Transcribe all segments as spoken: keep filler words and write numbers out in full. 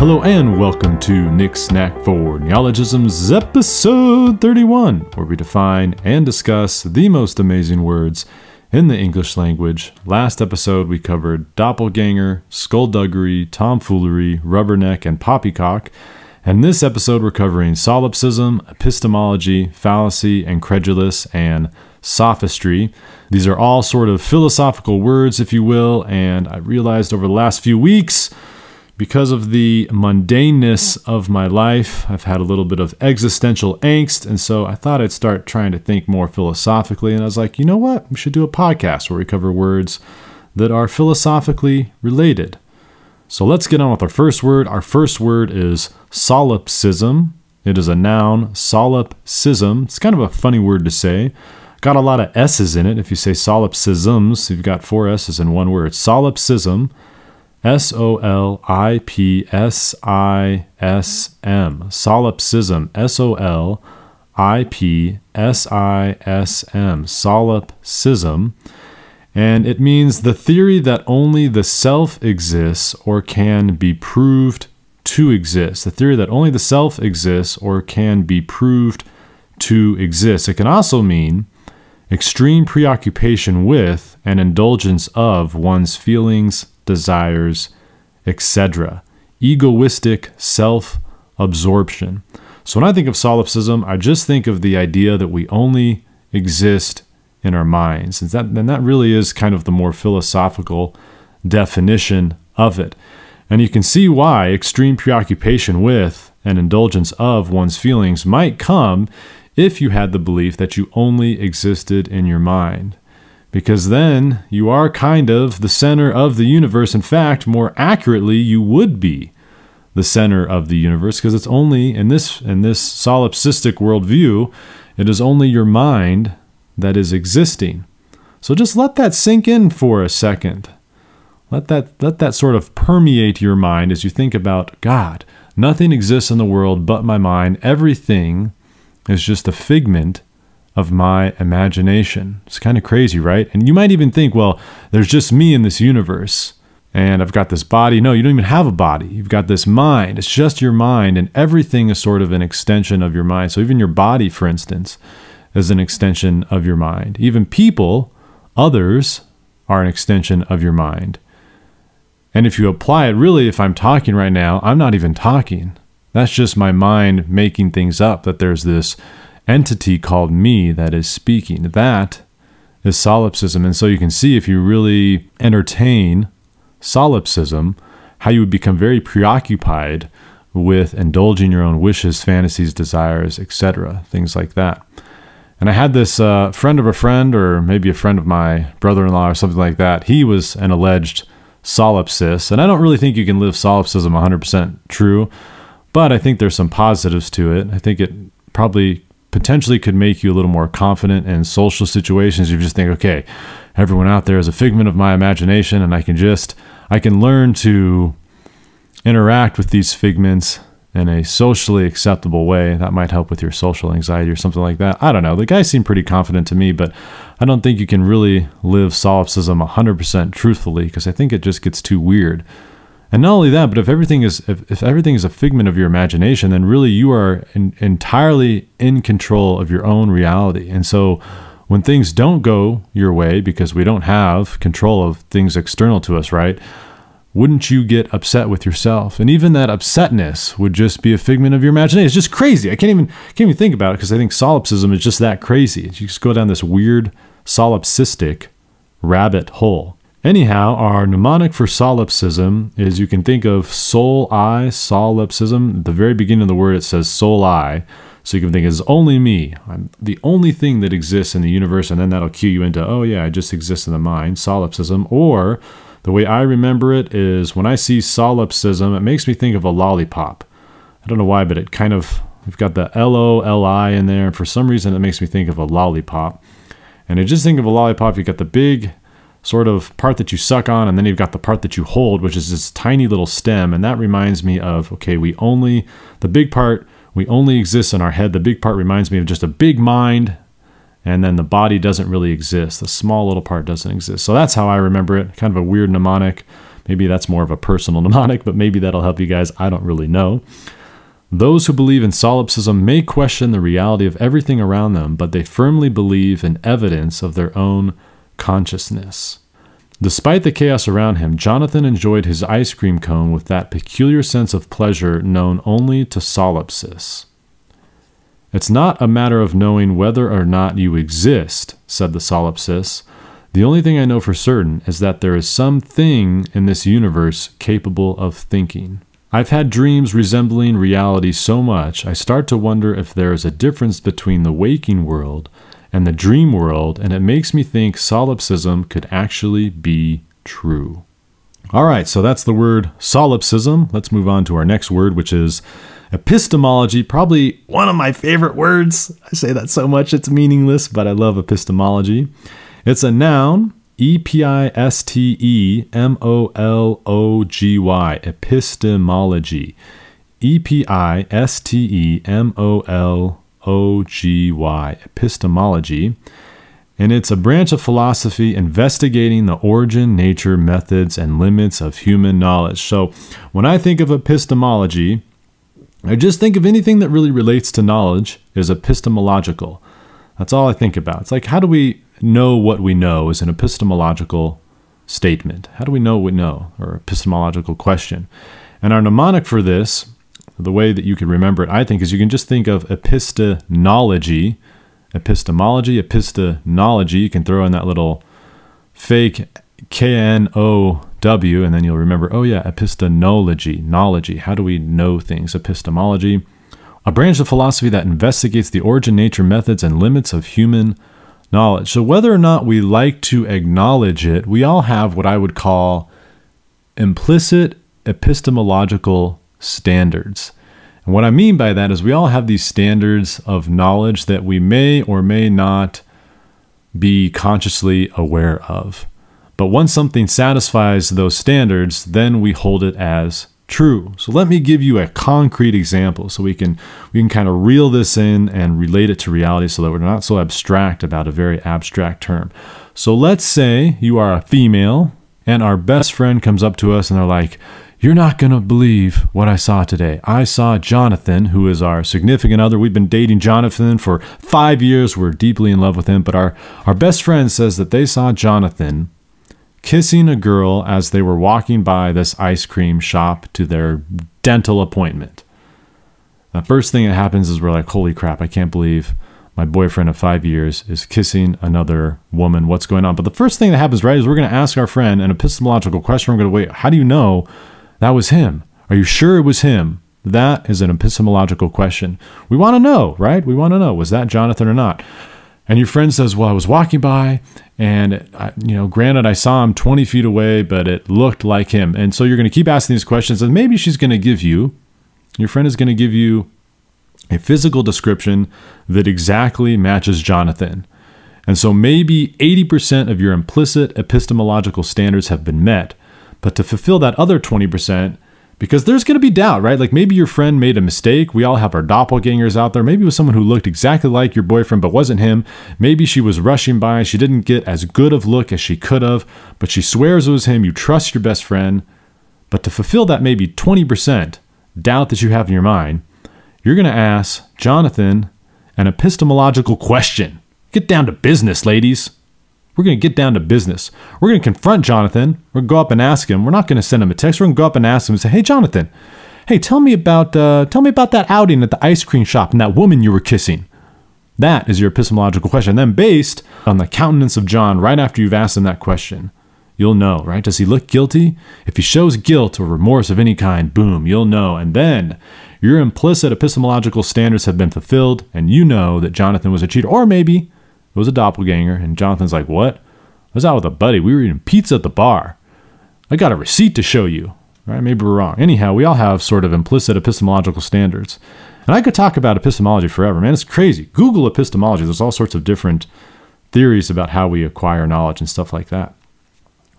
Hello and welcome to Nick's Knack for Neologisms, episode thirty-one, where we define and discuss the most amazing words in the English language. Last episode, we covered doppelganger, skullduggery, tomfoolery, rubberneck, and poppycock. And this episode, we're covering solipsism, epistemology, fallacy, incredulous, and sophistry. These are all sort of philosophical words, if you will, and I realized over the last few weeks, because of the mundaneness of my life, I've had a little bit of existential angst, and so I thought I'd start trying to think more philosophically, and I was like, you know what? We should do a podcast where we cover words that are philosophically related. So let's get on with our first word. Our first word is solipsism. It is a noun, solipsism. It's kind of a funny word to say. Got a lot of S's in it. If you say solipsisms, you've got four S's in one word. Solipsism. S O L I P S I S M. Solipsism. S O L I P S I S M. Solipsism. And it means the theory that only the self exists or can be proved to exist. The theory that only the self exists or can be proved to exist. It can also mean extreme preoccupation with and indulgence of one's feelings, desires, et cetera. Egoistic self-absorption. So when I think of solipsism, I just think of the idea that we only exist in our minds. And that, and that really is kind of the more philosophical definition of it. And you can see why extreme preoccupation with and indulgence of one's feelings might come if you had the belief that you only existed in your mind. Because then you are kind of the center of the universe. In fact, more accurately, you would be the center of the universe, because it's only in this, in this solipsistic worldview, it is only your mind that is existing. So just let that sink in for a second. Let that, let that sort of permeate your mind as you think about God. Nothing exists in the world but my mind. Everything is just a figment of my imagination. It's kind of crazy, right? And you might even think, well, there's just me in this universe and I've got this body. No, you don't even have a body. You've got this mind. It's just your mind, and everything is sort of an extension of your mind. So even your body, for instance, is an extension of your mind. Even people, others, are an extension of your mind. And if you apply it, really, if I'm talking right now, I'm not even talking. That's just my mind making things up, that there's this entity called me that is speaking. That is solipsism. And so you can see, if you really entertain solipsism, how you would become very preoccupied with indulging your own wishes, fantasies, desires, et cetera, things like that. And I had this uh, friend of a friend, or maybe a friend of my brother-in-law or something like that. He was an alleged solipsist, and I don't really think you can live solipsism one hundred percent true, but I think there's some positives to it. I think it probably potentially could make you a little more confident in social situations. You just think, okay, everyone out there is a figment of my imagination, and I can just, I can learn to interact with these figments in a socially acceptable way. That might help with your social anxiety or something like that. I don't know. The guy seemed pretty confident to me, but I don't think you can really live solipsism one hundred percent truthfully, because I think it just gets too weird. And not only that, but if everything is if, if everything is a figment of your imagination, then really you are in, entirely in control of your own reality. And so when things don't go your way, because we don't have control of things external to us, right? Wouldn't you get upset with yourself? And even that upsetness would just be a figment of your imagination. It's just crazy. I can't even can't even think about it, because I think solipsism is just that crazy. You just go down this weird solipsistic rabbit hole. Anyhow, our mnemonic for solipsism is, you can think of soul I, solipsism. At the very beginning of the word, it says soul I. So you can think it's only me. I'm the only thing that exists in the universe. And then that'll cue you into, oh yeah, I just exist in the mind, solipsism. Or the way I remember it is, when I see solipsism, it makes me think of a lollipop. I don't know why, but it kind of, we've got the L O L I in there. And for some reason, it makes me think of a lollipop. And I just think of a lollipop, you've got the big sort of part that you suck on, and then you've got the part that you hold, which is this tiny little stem. And that reminds me of, okay, we only, the big part, we only exist in our head. The big part reminds me of just a big mind, and then the body doesn't really exist. The small little part doesn't exist. So that's how I remember it, kind of a weird mnemonic. Maybe that's more of a personal mnemonic, but maybe that'll help you guys. I don't really know. Those who believe in solipsism may question the reality of everything around them, but they firmly believe in evidence of their own consciousness. Despite the chaos around him, Jonathan enjoyed his ice cream cone with that peculiar sense of pleasure known only to solipsists. It's not a matter of knowing whether or not you exist, said the solipsist. The only thing I know for certain is that there is some thing in this universe capable of thinking. I've had dreams resembling reality so much, I start to wonder if there is a difference between the waking world and the dream world, and it makes me think solipsism could actually be true. All right, so that's the word solipsism. Let's move on to our next word, which is epistemology, probably one of my favorite words. I say that so much, it's meaningless, but I love epistemology. It's a noun, E P I S T E M O L O G Y, epistemology. E P I S T E M O L O G Y, epistemology. And it's a branch of philosophy investigating the origin, nature, methods, and limits of human knowledge. So when I think of epistemology, I just think of anything that really relates to knowledge is epistemological. That's all I think about. It's like, how do we know what we know is an epistemological statement. How do we know what we know, or epistemological question? And our mnemonic for this, the way that you can remember it, I think, is you can just think of epistemology, epistemology, epistemology. You can throw in that little fake K N O W, and then you'll remember, oh yeah, epistemology, knowledge. How do we know things? Epistemology, a branch of philosophy that investigates the origin, nature, methods, and limits of human knowledge. So whether or not we like to acknowledge it, we all have what I would call implicit epistemological standards. And what I mean by that is we all have these standards of knowledge that we may or may not be consciously aware of. But once something satisfies those standards, then we hold it as true. So let me give you a concrete example so we can we can kind of reel this in and relate it to reality so that we're not so abstract about a very abstract term. So let's say you are a female and our best friend comes up to us and they're like, "You're not going to believe what I saw today. I saw Jonathan," who is our significant other. We've been dating Jonathan for five years. We're deeply in love with him, but our our best friend says that they saw Jonathan kissing a girl as they were walking by this ice cream shop to their dental appointment. The first thing that happens is we're like, holy crap, I can't believe my boyfriend of five years is kissing another woman. What's going on? But the first thing that happens, right, is we're going to ask our friend an epistemological question. We're going to wait, how do you know that was him? Are you sure it was him? That is an epistemological question. We want to know, right? We want to know, was that Jonathan or not? And your friend says, well, I was walking by and, I, you know, granted, I saw him twenty feet away, but it looked like him. And so you're going to keep asking these questions and maybe she's going to give you, your friend is going to give you a physical description that exactly matches Jonathan. And so maybe eighty percent of your implicit epistemological standards have been met. But to fulfill that other twenty percent, because there's going to be doubt, right? Like maybe your friend made a mistake. We all have our doppelgangers out there. Maybe it was someone who looked exactly like your boyfriend, but wasn't him. Maybe she was rushing by. She didn't get as good of look as she could have, but she swears it was him. You trust your best friend. But to fulfill that maybe twenty percent doubt that you have in your mind, you're going to ask Jonathan an epistemological question. Get down to business, ladies. We're going to get down to business. We're going to confront Jonathan. We're going to go up and ask him. We're not going to send him a text. We're going to go up and ask him and say, hey, Jonathan, hey, tell me about uh, tell me about that outing at the ice cream shop and that woman you were kissing. That is your epistemological question. And then based on the countenance of John, right after you've asked him that question, you'll know, right? Does he look guilty? If he shows guilt or remorse of any kind, boom, you'll know. And then your implicit epistemological standards have been fulfilled and you know that Jonathan was a cheater, or maybe it was a doppelganger, and Jonathan's like, what? I was out with a buddy. We were eating pizza at the bar. I got a receipt to show you. All right, maybe we're wrong. Anyhow, we all have sort of implicit epistemological standards. And I could talk about epistemology forever, man. It's crazy. Google epistemology. There's all sorts of different theories about how we acquire knowledge and stuff like that.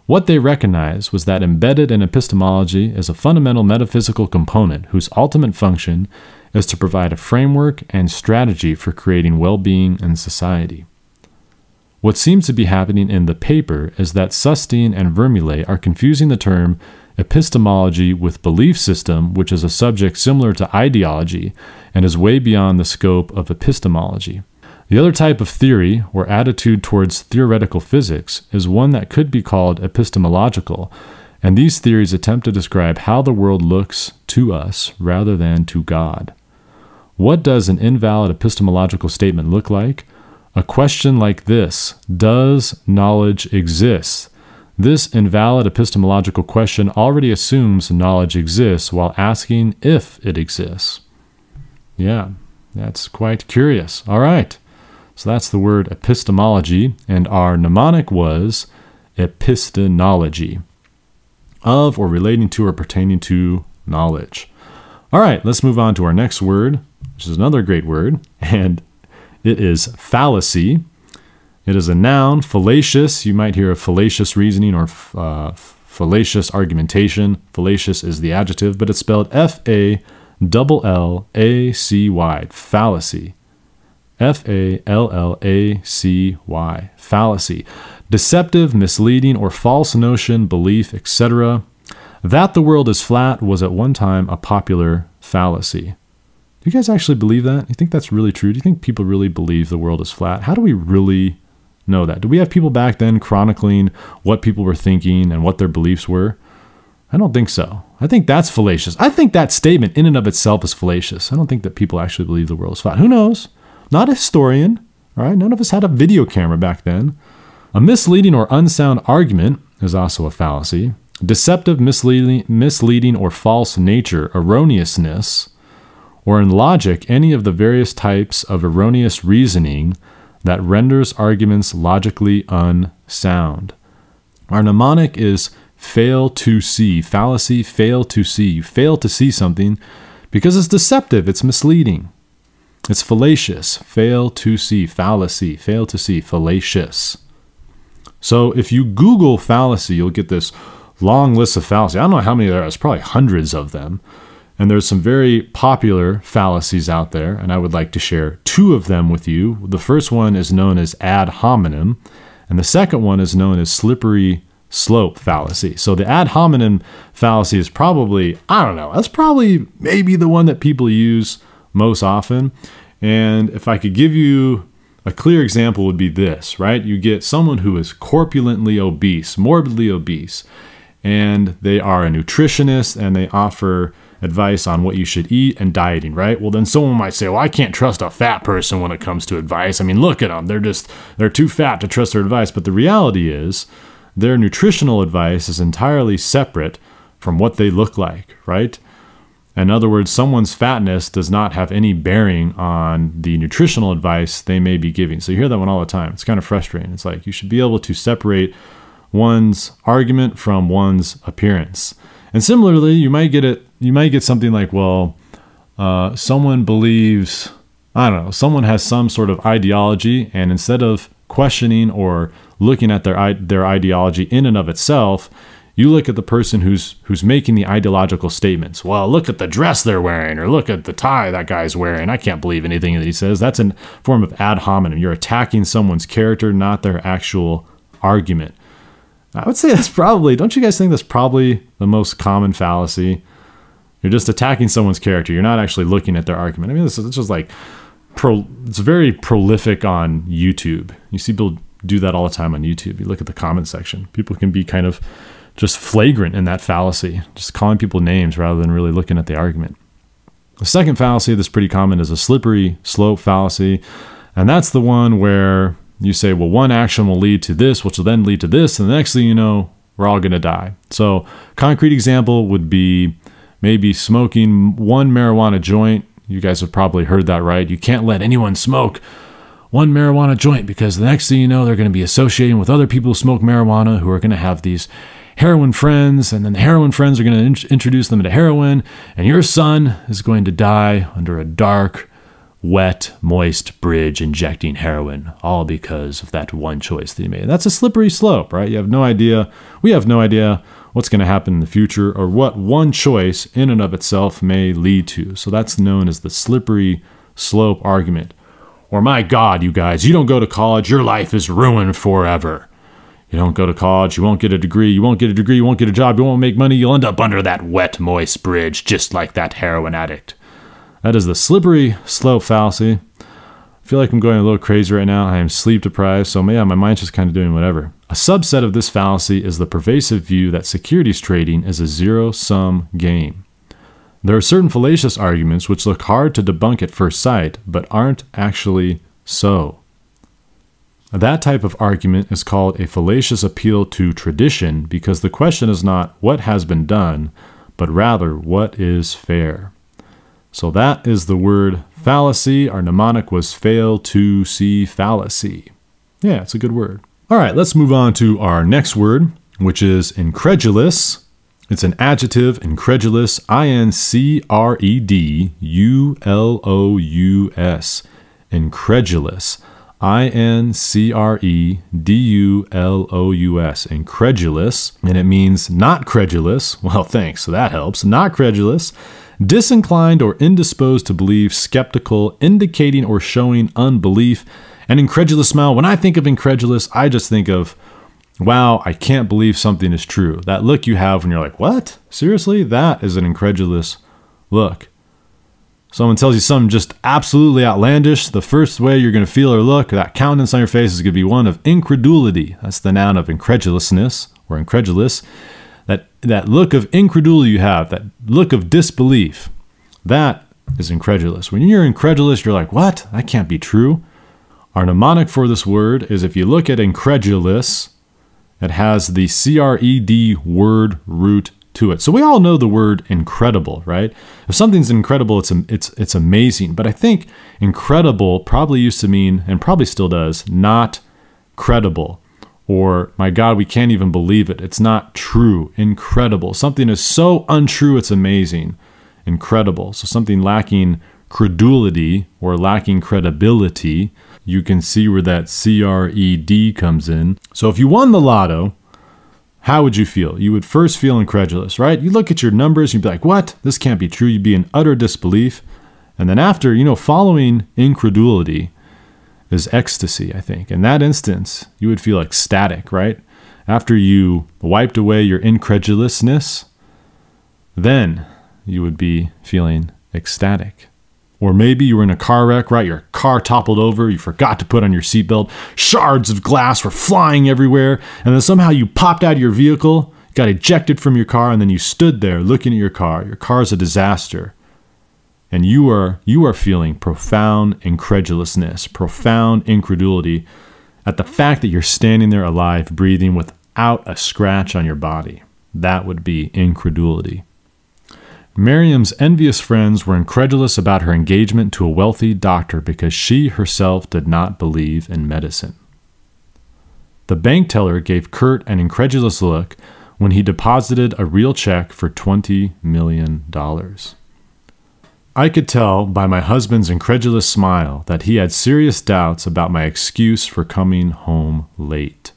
What they recognized was that embedded in epistemology is a fundamental metaphysical component whose ultimate function is to provide a framework and strategy for creating well-being in society. What seems to be happening in the paper is that Susskind and Vermeulen are confusing the term epistemology with belief system, which is a subject similar to ideology and is way beyond the scope of epistemology. The other type of theory, or attitude towards theoretical physics, is one that could be called epistemological, and these theories attempt to describe how the world looks to us rather than to God. What does an invalid epistemological statement look like? A question like this, does knowledge exist? This invalid epistemological question already assumes knowledge exists while asking if it exists. Yeah, that's quite curious. All right, so that's the word epistemology, and our mnemonic was epistemology, of or relating to or pertaining to knowledge. All right, let's move on to our next word, which is another great word, and it is fallacy. It is a noun, fallacious. You might hear of fallacious reasoning or uh, fallacious argumentation. Fallacious is the adjective, but it's spelled F A L L A C Y, fallacy. F A L L A C Y, fallacy. Deceptive, misleading, or false notion, belief, et cetera. That the world is flat was at one time a popular fallacy. Do you guys actually believe that? Do you think that's really true? Do you think people really believe the world is flat? How do we really know that? Do we have people back then chronicling what people were thinking and what their beliefs were? I don't think so. I think that's fallacious. I think that statement in and of itself is fallacious. I don't think that people actually believe the world is flat. Who knows? Not a historian, all right? None of us had a video camera back then. A misleading or unsound argument is also a fallacy. Deceptive, misleading, misleading or false nature, erroneousness, or in logic, any of the various types of erroneous reasoning that renders arguments logically unsound. Our mnemonic is fail to see, fallacy, fail to see. You fail to see something because it's deceptive, it's misleading. It's fallacious, fail to see, fallacy, fail to see, fallacious. So if you Google fallacy, you'll get this long list of fallacy. I don't know how many there are, it's probably hundreds of them. And there's some very popular fallacies out there, and I would like to share two of them with you. The first one is known as ad hominem, and the second one is known as slippery slope fallacy. So the ad hominem fallacy is probably, I don't know, that's probably maybe the one that people use most often. And if I could give you a clear example would be this, right? You get someone who is corpulently obese, morbidly obese, and they are a nutritionist and they offer advice on what you should eat and dieting, right? Well, then someone might say, well, I can't trust a fat person when it comes to advice. I mean, look at them. They're just, they're too fat to trust their advice. But the reality is their nutritional advice is entirely separate from what they look like, right? In other words, someone's fatness does not have any bearing on the nutritional advice they may be giving. So you hear that one all the time. It's kind of frustrating. It's like you should be able to separate one's argument from one's appearance. And similarly, you might get it. You might get something like, well, uh, someone believes, I don't know, someone has some sort of ideology, and instead of questioning or looking at their their ideology in and of itself, you look at the person who's who's making the ideological statements. Well, look at the dress they're wearing, or look at the tie that guy's wearing. I can't believe anything that he says. That's a form of ad hominem. You're attacking someone's character, not their actual argument. I would say that's probably, don't you guys think that's probably the most common fallacy? You're just attacking someone's character. You're not actually looking at their argument. I mean, this is just like, pro, it's very prolific on YouTube. You see people do that all the time on YouTube. You look at the comment section. People can be kind of just flagrant in that fallacy, just calling people names rather than really looking at the argument. The second fallacy that's pretty common is a slippery slope fallacy. And that's the one where you say, well, one action will lead to this, which will then lead to this. And the next thing you know, we're all going to die. So concrete example would be maybe smoking one marijuana joint. You guys have probably heard that, right? You can't let anyone smoke one marijuana joint because the next thing you know, they're going to be associating with other people who smoke marijuana who are going to have these heroin friends. And then the heroin friends are going to int- introduce them to heroin. And your son is going to die under a dark, wet, moist bridge injecting heroin, all because of that one choice that you made. That's a slippery slope, right? You have no idea. We have no idea what's going to happen in the future or what one choice in and of itself may lead to. So that's known as the slippery slope argument. Or my God, you guys, you don't go to college, your life is ruined forever. You don't go to college, you won't get a degree, you won't get a degree, you won't get a job, you won't make money, you'll end up under that wet, moist bridge, just like that heroin addict. That is the slippery slope fallacy. I feel like I'm going a little crazy right now. I am sleep deprived, so yeah, my mind's just kind of doing whatever. A subset of this fallacy is the pervasive view that securities trading is a zero-sum game. There are certain fallacious arguments which look hard to debunk at first sight, but aren't actually so. That type of argument is called a fallacious appeal to tradition because the question is not what has been done, but rather what is fair. So that is the word fallacy. Our mnemonic was fail to see fallacy. Yeah, it's a good word. All right, let's move on to our next word, which is incredulous. It's an adjective, incredulous, I N C R E D U L O U S, incredulous. I N C R E D U L O U S, incredulous, and it means not credulous. Well, thanks, so that helps. Not credulous, disinclined or indisposed to believe, skeptical, indicating or showing unbelief. An incredulous smile. When I think of incredulous, I just think of, wow, I can't believe something is true. That look you have when you're like, what? Seriously? That is an incredulous look. Someone tells you something just absolutely outlandish, the first way you're going to feel or look, that countenance on your face is going to be one of incredulity. That's the noun of incredulousness or incredulous. That, that look of incredulity you have, that look of disbelief, that is incredulous. When you're incredulous, you're like, what? That can't be true. Our mnemonic for this word is if you look at incredulous, it has the C R E D word root to it. So we all know the word incredible, right? If something's incredible, it's, it's, it's amazing. But I think incredible probably used to mean, and probably still does, not credible. Or, my God, we can't even believe it. It's not true. Incredible. Something is so untrue, it's amazing. Incredible. So something lacking credulity or lacking credibility. You can see where that C R E D comes in. So if you won the lotto, how would you feel? You would first feel incredulous, right? You look at your numbers, you'd be like, what? This can't be true. You'd be in utter disbelief. And then after, you know, following incredulity is ecstasy, I think. In that instance, you would feel ecstatic, right? After you wiped away your incredulousness, then you would be feeling ecstatic. Or maybe you were in a car wreck, right? Your car toppled over. You forgot to put on your seatbelt. Shards of glass were flying everywhere. And then somehow you popped out of your vehicle, got ejected from your car, and then you stood there looking at your car. Your car's a disaster. And you are, you are feeling profound incredulousness, profound incredulity at the fact that you're standing there alive, breathing without a scratch on your body. That would be incredulity. Miriam's envious friends were incredulous about her engagement to a wealthy doctor because she herself did not believe in medicine. The bank teller gave Kurt an incredulous look when he deposited a real check for twenty million dollars. I could tell by my husband's incredulous smile that he had serious doubts about my excuse for coming home late.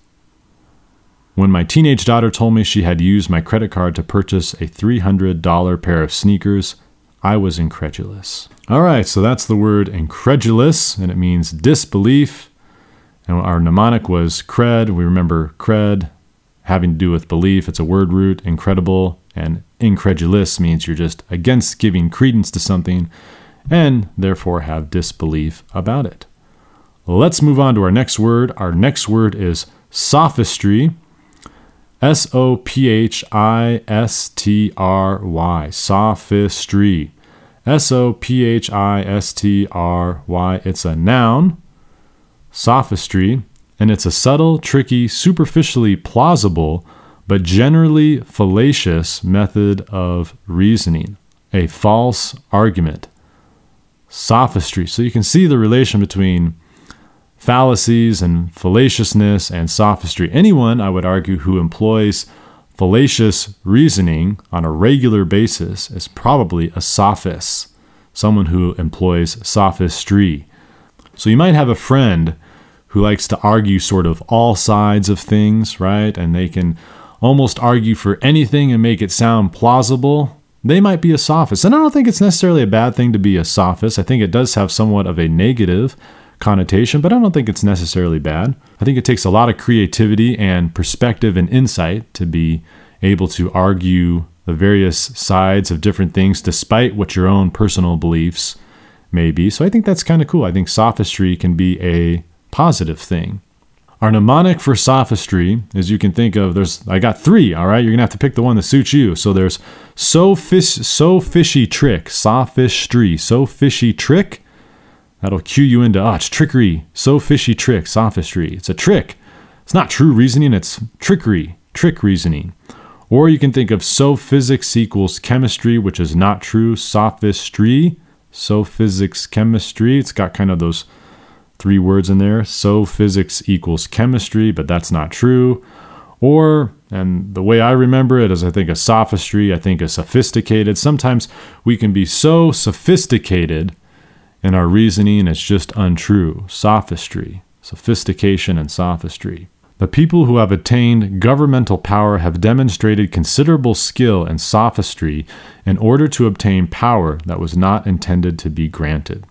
When my teenage daughter told me she had used my credit card to purchase a three hundred dollar pair of sneakers, I was incredulous. All right, so that's the word incredulous, and it means disbelief. And our mnemonic was cred. We remember cred having to do with belief. It's a word root, incredible, and incredulous means you're just against giving credence to something and therefore have disbelief about it. Let's move on to our next word. Our next word is sophistry. S O P H I S T R Y, sophistry, S O P H I S T R Y, it's a noun, sophistry, and it's a subtle, tricky, superficially plausible, but generally fallacious method of reasoning, a false argument, sophistry. So you can see the relation between fallacies and fallaciousness and sophistry. Anyone, I would argue, who employs fallacious reasoning on a regular basis is probably a sophist, someone who employs sophistry. So you might have a friend who likes to argue sort of all sides of things, right? And they can almost argue for anything and make it sound plausible. They might be a sophist. And I don't think it's necessarily a bad thing to be a sophist. I think it does have somewhat of a negative connotation, but I don't think it's necessarily bad. I think it takes a lot of creativity and perspective and insight to be able to argue the various sides of different things despite what your own personal beliefs may be. So I think that's kind of cool. I think sophistry can be a positive thing. Our mnemonic for sophistry, as you can think of, there's, I got three, all right? You're gonna have to pick the one that suits you. So there's so fish, so fishy trick, sophistry, so fishy trick. That'll cue you into, ah, it's trickery, so fishy trick, sophistry. It's a trick. It's not true reasoning, it's trickery, trick reasoning. Or you can think of so physics equals chemistry, which is not true, sophistry, so physics, chemistry. It's got kind of those three words in there. So physics equals chemistry, but that's not true. Or, and the way I remember it is I think of sophistry, I think of sophisticated. Sometimes we can be so sophisticated in our reasoning, it's just untrue. Sophistry, sophistication and sophistry. The people who have attained governmental power have demonstrated considerable skill and sophistry in order to obtain power that was not intended to be granted.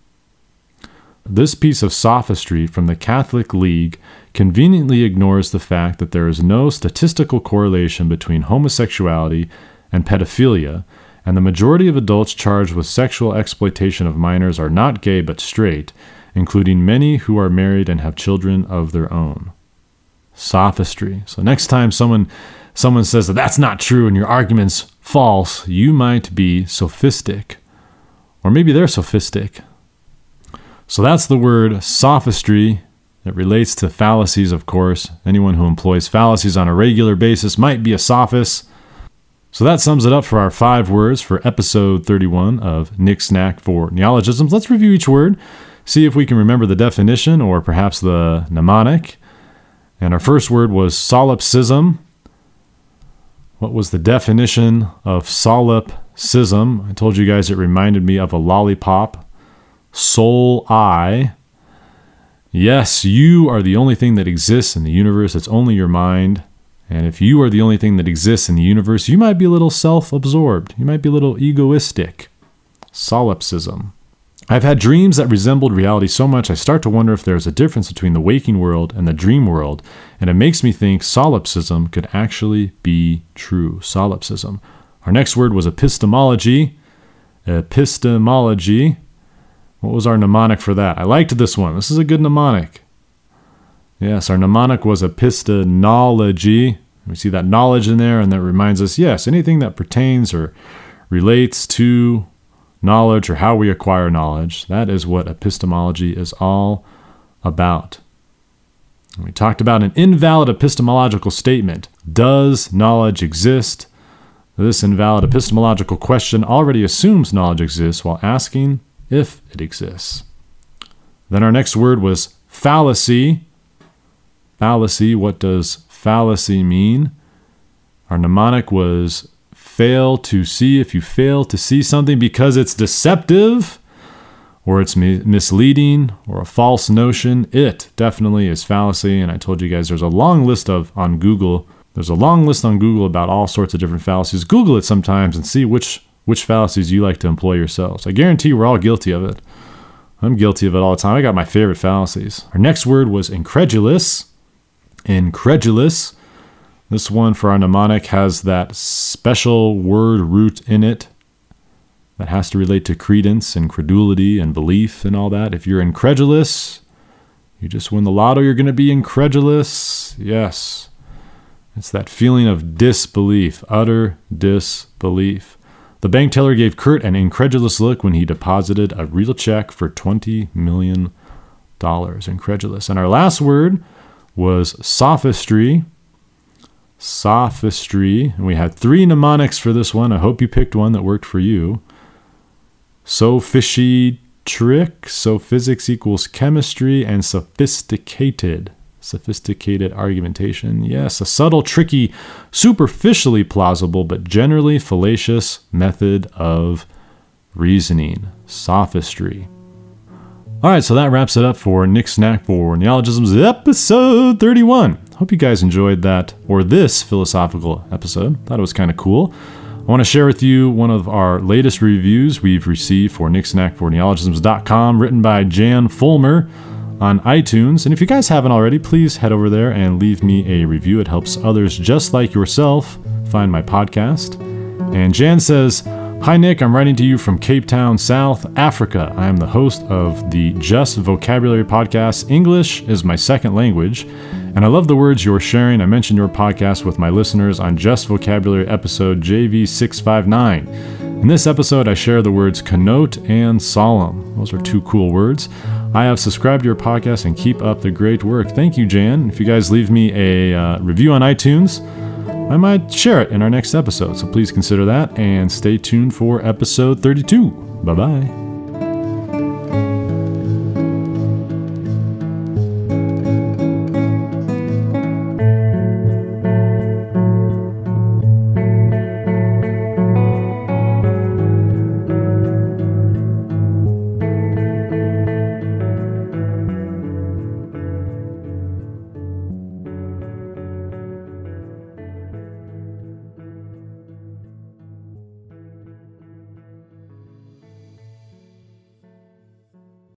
This piece of sophistry from the Catholic League conveniently ignores the fact that there is no statistical correlation between homosexuality and pedophilia, and the majority of adults charged with sexual exploitation of minors are not gay but straight, including many who are married and have children of their own. Sophistry. So next time someone someone says that that's not true and your argument's false, you might be sophistic. Or maybe they're sophistic. So that's the word sophistry. It relates to fallacies, of course. Anyone who employs fallacies on a regular basis might be a sophist. So that sums it up for our five words for episode thirty-one of Nick's Knack for Neologisms. Let's review each word, see if we can remember the definition or perhaps the mnemonic. And our first word was solipsism. What was the definition of solipsism? I told you guys it reminded me of a lollipop. Soul I. Yes, you are the only thing that exists in the universe. It's only your mind. And if you are the only thing that exists in the universe, you might be a little self-absorbed. You might be a little egoistic. Solipsism. I've had dreams that resembled reality so much I start to wonder if there's a difference between the waking world and the dream world, and it makes me think solipsism could actually be true. Solipsism. Our next word was epistemology. Epistemology. What was our mnemonic for that? I liked this one. This is a good mnemonic. Yes, our mnemonic was epistemology. We see that knowledge in there, and that reminds us, yes, anything that pertains or relates to knowledge or how we acquire knowledge. That is what epistemology is all about. And we talked about an invalid epistemological statement. Does knowledge exist? This invalid epistemological question already assumes knowledge exists while asking if it exists. Then our next word was fallacy. Fallacy. What does fallacy mean? Our mnemonic was fail to see. If you fail to see something because it's deceptive or it's misleading or a false notion, it definitely is fallacy. And I told you guys there's a long list of on Google. There's a long list on Google about all sorts of different fallacies. Google it sometimes and see which which fallacies you like to employ yourselves. I guarantee we're all guilty of it. I'm guilty of it all the time. I got my favorite fallacies. Our next word was incredulous. Incredulous. This one for our mnemonic has that special word root in it that has to relate to credence and credulity and belief and all that. If you're incredulous, you just win the lotto, you're going to be incredulous. Yes. It's that feeling of disbelief, utter disbelief. The bank teller gave Kurt an incredulous look when he deposited a real check for twenty million dollars. Incredulous. And our last word was sophistry. Sophistry. And we had three mnemonics for this one. I hope you picked one that worked for you. So fishy trick, so physics equals chemistry, and sophisticated. Sophisticated argumentation. Yes, a subtle, tricky, superficially plausible, but generally fallacious method of reasoning. Sophistry. All right, so that wraps it up for Nick's Knack for Neologisms episode thirty-one. Hope you guys enjoyed that, or this philosophical episode. Thought it was kind of cool. I want to share with you one of our latest reviews we've received for Nick's Knack for Neologisms dot com, written by Jan Fulmer. on iTunes. And if you guys haven't already, please head over there and leave me a review. It helps others just like yourself find my podcast. And Jan says, "Hi Nick, I'm writing to you from Cape Town, South Africa. I am the host of the Just Vocabulary podcast. English is my second language, and I love the words you're sharing. I mentioned your podcast with my listeners on Just Vocabulary episode J V six five nine. In this episode, I share the words connote and solemn. Those are two cool words. I have subscribed to your podcast and keep up the great work." Thank you, Jan. If you guys leave me a uh, review on iTunes, I might share it in our next episode, so please consider that and stay tuned for episode thirty-two. Bye-bye.